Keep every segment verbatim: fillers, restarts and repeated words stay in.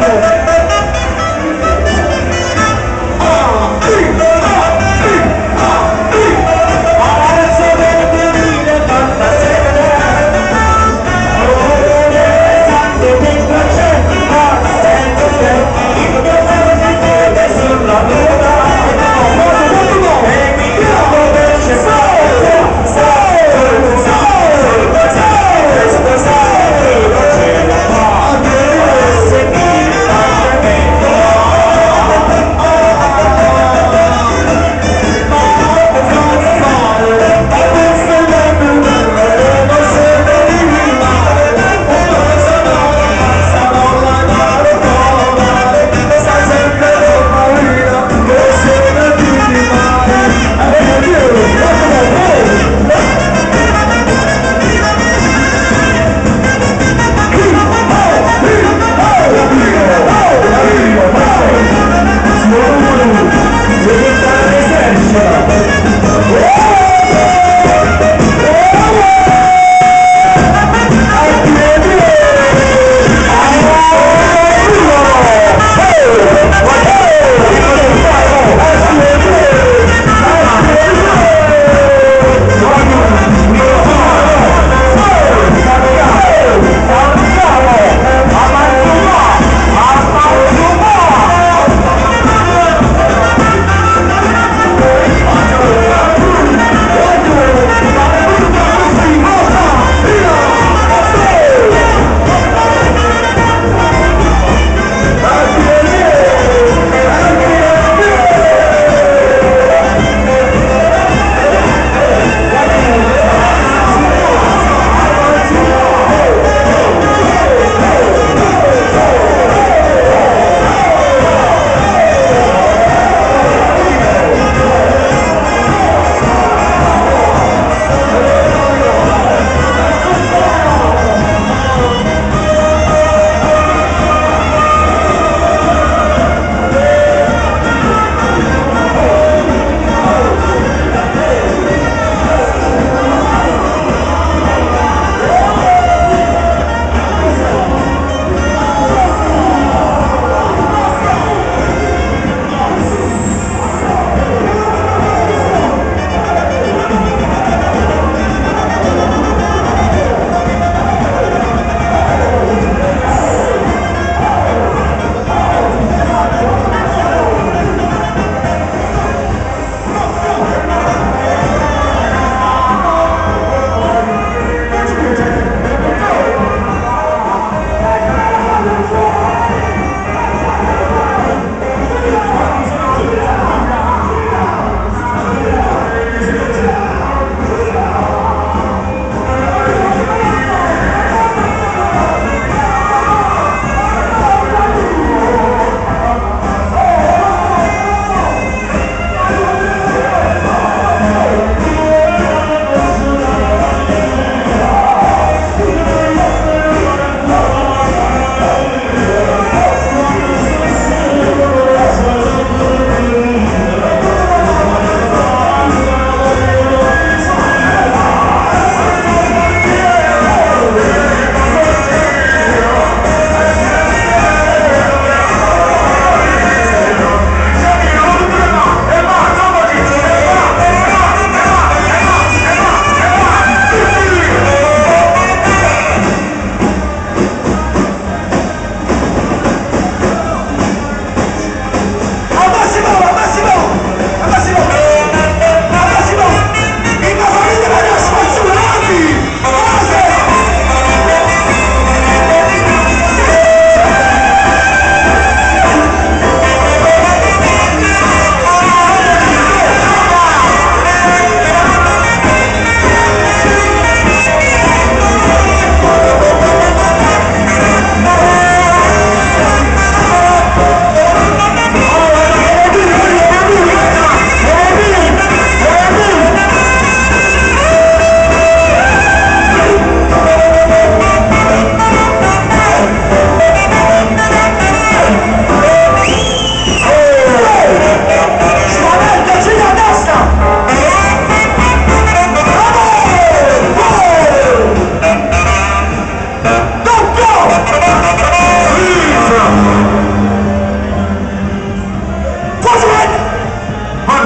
Oh!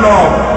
Lord.